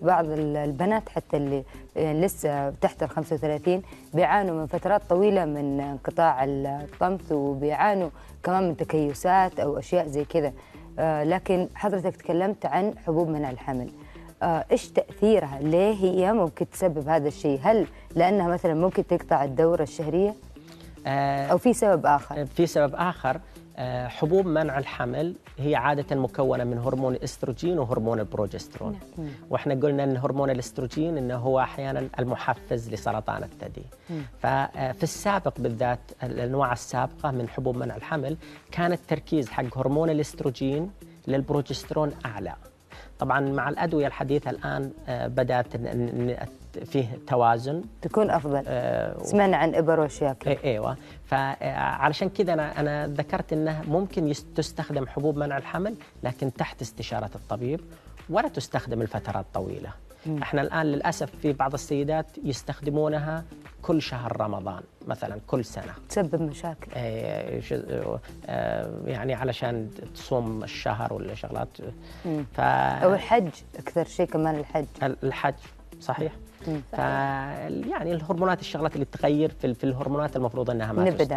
بعض البنات حتى اللي لسه تحت ال 35 بيعانوا من فترات طويلة من انقطاع الطمث، وبيعانوا كمان من تكيسات أو أشياء زي كذا. لكن حضرتك تكلمت عن حبوب منع الحمل، إيش تأثيرها؟ ليه هي ممكن تسبب هذا الشيء؟ هل لأنها مثلا ممكن تقطع الدورة الشهرية؟ أو في سبب آخر؟ في سبب آخر. حبوب منع الحمل هي عادة مكونة من هرمون الاستروجين وهرمون البروجسترون. واحنا قلنا ان هرمون الاستروجين انه هو احيانا المحفز لسرطان الثدي. ففي السابق بالذات الانواع السابقة من حبوب منع الحمل كان التركيز حق هرمون الاستروجين للبروجسترون اعلى. طبعا مع الأدوية الحديثة الآن بدأت فيه توازن تكون أفضل. سمعنا عن إبروشياك. أيوة، فعلشان كذا أنا ذكرت أنه ممكن تستخدم حبوب منع الحمل لكن تحت استشارة الطبيب، ولا تستخدم لفترات طويلة. احنا الآن للأسف في بعض السيدات يستخدمونها كل شهر رمضان مثلا، كل سنة تسبب مشاكل. يعني علشان تصوم الشهر ولا شغلات أو الحج، أكثر شيء كمان الحج. صحيح. يعني الهرمونات، الشغلات اللي تغير في الهرمونات المفروض أنها ما تستخدم.